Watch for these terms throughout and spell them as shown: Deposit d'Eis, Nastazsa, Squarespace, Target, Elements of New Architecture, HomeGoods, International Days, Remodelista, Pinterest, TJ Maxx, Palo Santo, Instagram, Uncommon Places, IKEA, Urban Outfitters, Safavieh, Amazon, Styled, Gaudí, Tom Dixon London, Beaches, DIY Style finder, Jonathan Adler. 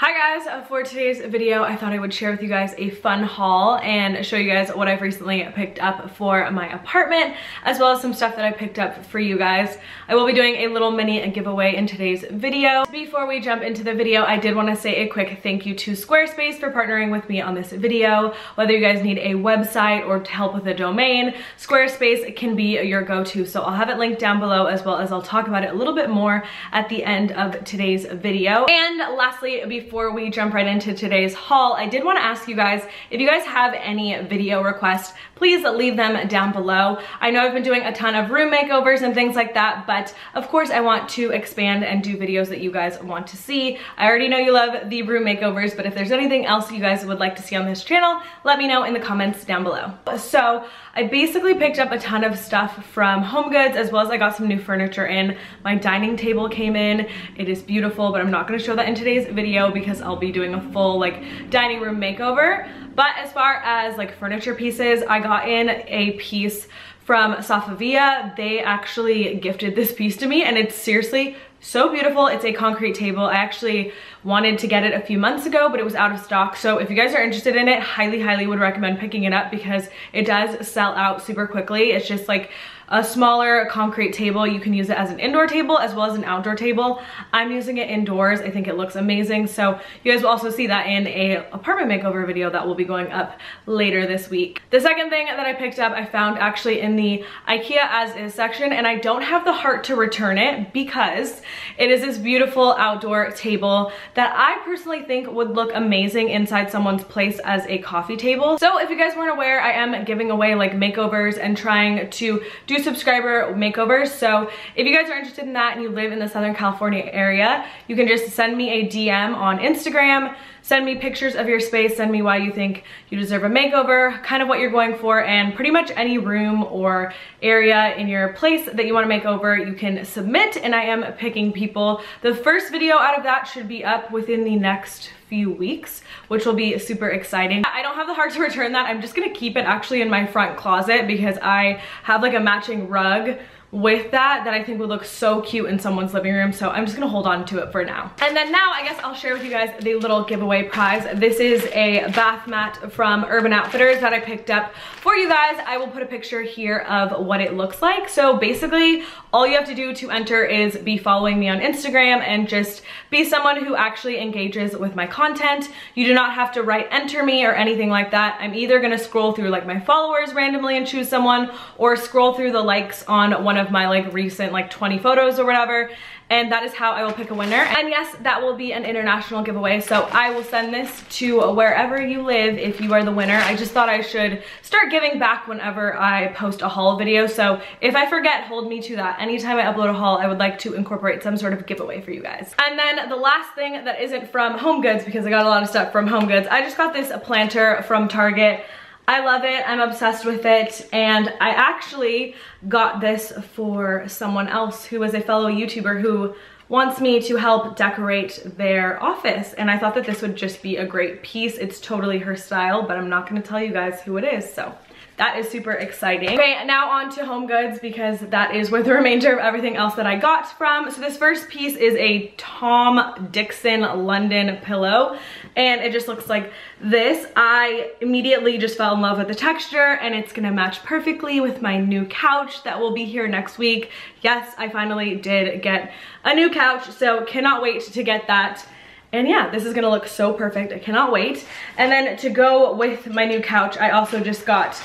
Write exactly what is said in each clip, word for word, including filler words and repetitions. Hi guys, for today's video, I thought I would share with you guys a fun haul and show you guys what I've recently picked up for my apartment, as well as some stuff that I picked up for you guys. I will be doing a little mini giveaway in today's video. Before we jump into the video, I did want to say a quick thank you to Squarespace for partnering with me on this video. Whether you guys need a website or to help with a domain, Squarespace can be your go-to. So I'll have it linked down below, as well as I'll talk about it a little bit more at the end of today's video. And lastly, before Before we jump right into today's haul, I did want to ask you guys, if you guys have any video requests, please leave them down below. I know I've been doing a ton of room makeovers and things like that, but of course I want to expand and do videos that you guys want to see. I already know you love the room makeovers, but if there's anything else you guys would like to see on this channel, let me know in the comments down below. So I basically picked up a ton of stuff from HomeGoods, as well as I got some new furniture in. My dining table came in. It is beautiful, but I'm not going to show that in today's video because I'll be doing a full like dining room makeover. But as far as like furniture pieces, I got in a piece from Safavieh. They actually gifted this piece to me and it's seriously so beautiful. It's a concrete table. I actually wanted to get it a few months ago, but it was out of stock. So if you guys are interested in it, highly, highly would recommend picking it up because it does sell out super quickly. It's just like a smaller concrete table. You can use it as an indoor table as well as an outdoor table. I'm using it indoors. I think it looks amazing. So you guys will also see that in an apartment makeover video that will be going up later this week. The second thing that I picked up, I found actually in the IKEA as is section, and I don't have the heart to return it because it is this beautiful outdoor table that I personally think would look amazing inside someone's place as a coffee table. So if you guys weren't aware, I am giving away like makeovers and trying to do subscriber makeovers. So if you guys are interested in that and you live in the Southern California area, you can just send me a D M on Instagram, send me pictures of your space, send me why you think you deserve a makeover, kind of what you're going for, and pretty much any room or area in your place that you want to make over, you can submit, and I am picking people. The first video out of that should be up within the next few weeks, which will be super exciting. I don't have the heart to return that. I'm just gonna keep it actually in my front closet because I have like a matching rug with that that I think would look so cute in someone's living room, so I'm just gonna hold on to it for now. And then now I guess I'll share with you guys the little giveaway prize. This is a bath mat from Urban Outfitters that I picked up for you guys. I will put a picture here of what it looks like. So basically all you have to do to enter is be following me on Instagram and just be someone who actually engages with my content. You do not have to write enter me or anything like that. I'm either gonna scroll through like my followers randomly and choose someone, or scroll through the likes on one of my like recent like twenty photos or whatever, and that is how I will pick a winner. And yes, that will be an international giveaway, so I will send this to wherever you live if you are the winner. I just thought I should start giving back whenever I post a haul video, so if I forget, hold me to that. Anytime I upload a haul, I would like to incorporate some sort of giveaway for you guys. And then the last thing that isn't from HomeGoods, because I got a lot of stuff from HomeGoods, I just got this planter from Target. I love it, I'm obsessed with it, and I actually got this for someone else who is a fellow YouTuber who wants me to help decorate their office, and I thought that this would just be a great piece. It's totally her style, but I'm not gonna tell you guys who it is, so that is super exciting. Okay, now on to HomeGoods, because that is where the remainder of everything else that I got from. So this first piece is a Tom Dixon London pillow, and it just looks like this. I immediately just fell in love with the texture, and it's gonna match perfectly with my new couch that will be here next week. Yes, I finally did get a new couch, so cannot wait to get that. And yeah, this is gonna look so perfect. I cannot wait. And then to go with my new couch, I also just got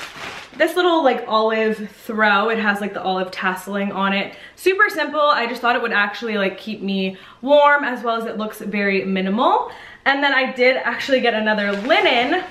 this little like olive throw. It has like the olive tasseling on it. Super simple. I just thought it would actually like keep me warm, as well as it looks very minimal. And then I did actually get another linen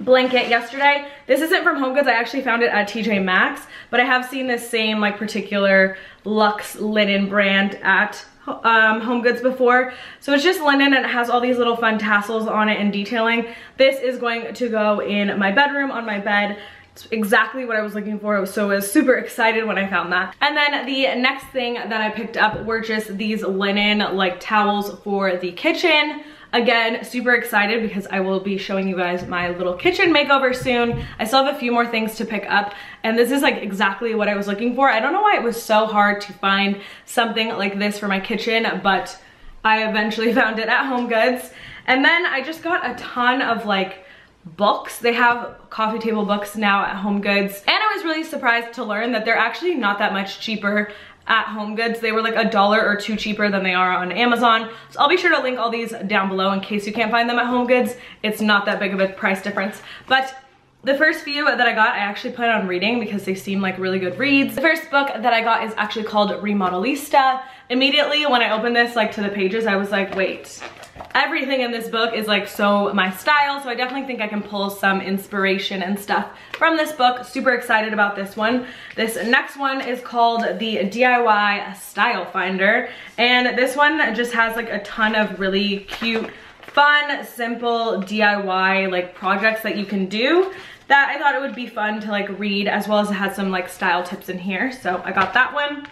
blanket yesterday. This isn't from HomeGoods. I actually found it at T J Maxx, but I have seen this same like particular luxe linen brand at um HomeGoods before. So it's just linen and it has all these little fun tassels on it and detailing. This is going to go in my bedroom on my bed. It's exactly what I was looking for, so I was super excited when I found that. And then the next thing that I picked up were just these linen like towels for the kitchen. Again, super excited because I will be showing you guys my little kitchen makeover soon. I still have a few more things to pick up, and this is like exactly what I was looking for. I don't know why it was so hard to find something like this for my kitchen, but I eventually found it at HomeGoods. And then I just got a ton of like books. They have coffee table books now at HomeGoods. And I was really surprised to learn that they're actually not that much cheaper at HomeGoods. They were like a dollar or two cheaper than they are on Amazon. So I'll be sure to link all these down below in case you can't find them at HomeGoods. It's not that big of a price difference. But the first few that I got, I actually plan on reading because they seem like really good reads. The first book that I got is actually called Remodelista. Immediately when I opened this, like to the pages, I was like, wait, everything in this book is like so my style. So I definitely think I can pull some inspiration and stuff from this book. Super excited about this one. This next one is called the D I Y Style Finder. And this one just has like a ton of really cute, fun, simple D I Y like projects that you can do that I thought it would be fun to like read, as well as it had some like style tips in here. So I got that one.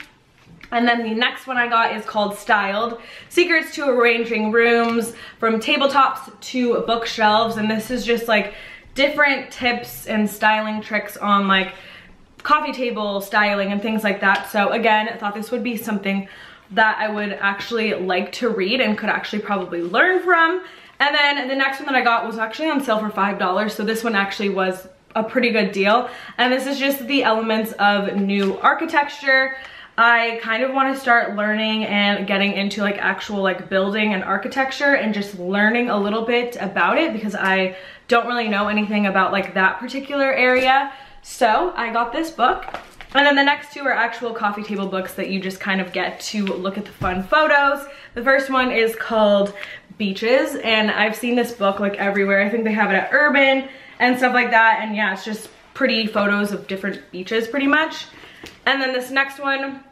And then the next one I got is called Styled, Secrets to Arranging Rooms from Tabletops to Bookshelves. And this is just like different tips and styling tricks on like coffee table styling and things like that. So again, I thought this would be something that I would actually like to read and could actually probably learn from. And then the next one that I got was actually on sale for five dollars. So this one actually was a pretty good deal. And this is just the Elements of New Architecture. I kind of want to start learning and getting into like actual like building and architecture and just learning a little bit about it because I don't really know anything about like that particular area. So I got this book. And then the next two are actual coffee table books that you just kind of get to look at the fun photos. The first one is called Beaches, and I've seen this book like everywhere. I think they have it at Urban and stuff like that. And yeah, it's just pretty photos of different beaches pretty much. And then this next one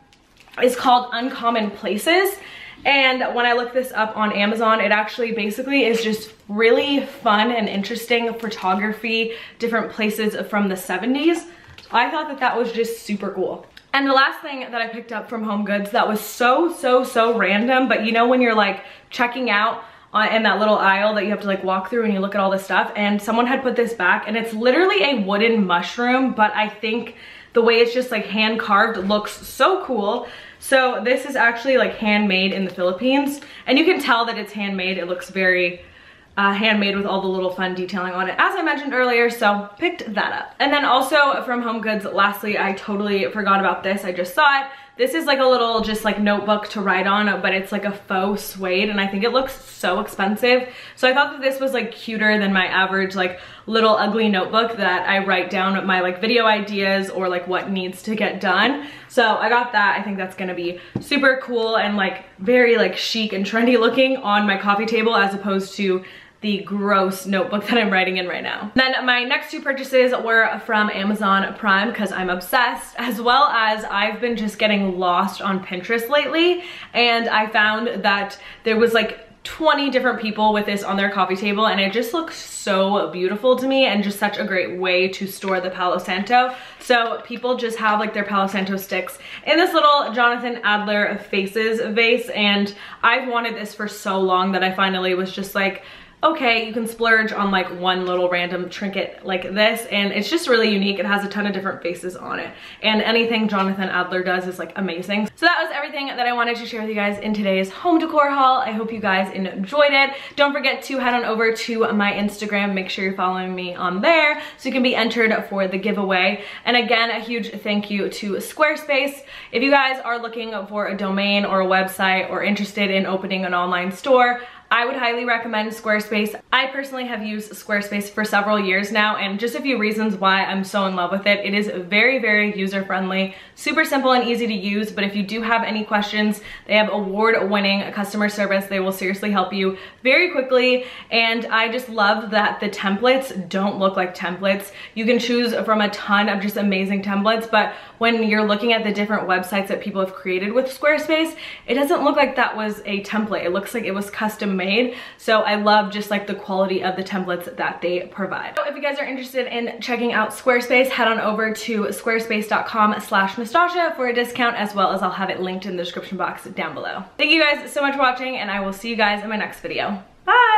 is called Uncommon Places. And when I looked this up on Amazon, it actually basically is just really fun and interesting photography, different places from the seventies. I thought that that was just super cool. And the last thing that I picked up from HomeGoods that was so, so, so random, but you know when you're like checking out in that little aisle that you have to like walk through and you look at all this stuff, and someone had put this back, and it's literally a wooden mushroom, but I think the way it's just like hand carved looks so cool. So this is actually like handmade in the Philippines, and you can tell that it's handmade. It looks very Uh, handmade with all the little fun detailing on it, as I mentioned earlier, so picked that up. And then also from HomeGoods, lastly, I totally forgot about this. I just saw it. This is like a little just like notebook to write on, but it's like a faux suede, and I think it looks so expensive. So I thought that this was like cuter than my average like little ugly notebook that I write down my like video ideas or like what needs to get done. So I got that. I think that's gonna be super cool and like very like chic and trendy looking on my coffee table, as opposed to the gross notebook that I'm writing in right now. Then my next two purchases were from Amazon Prime because I'm obsessed, as well as I've been just getting lost on Pinterest lately, and I found that there was like twenty different people with this on their coffee table, and it just looks so beautiful to me and just such a great way to store the Palo Santo. So people just have like their Palo Santo sticks in this little Jonathan Adler Faces vase, and I've wanted this for so long that I finally was just like, okay, you can splurge on like one little random trinket like this, and it's just really unique. It has a ton of different faces on it, and anything Jonathan Adler does is like amazing. So that was everything that I wanted to share with you guys in today's home decor haul. I hope you guys enjoyed it. Don't forget to head on over to my Instagram. Make sure you're following me on there so you can be entered for the giveaway. And again, a huge thank you to Squarespace. If you guys are looking for a domain or a website or interested in opening an online store, I would highly recommend Squarespace. I personally have used Squarespace for several years now, and just a few reasons why I'm so in love with it. It is very, very user-friendly, super simple and easy to use, but if you do have any questions, they have award-winning customer service. They will seriously help you very quickly, and I just love that the templates don't look like templates. You can choose from a ton of just amazing templates, but when you're looking at the different websites that people have created with Squarespace, it doesn't look like that was a template. It looks like it was custom made. So I love just like the quality of the templates that they provide. So if you guys are interested in checking out Squarespace, head on over to squarespace dot com slash Nastazsa for a discount, as well as I'll have it linked in the description box down below. Thank you guys so much for watching, and I will see you guys in my next video. Bye!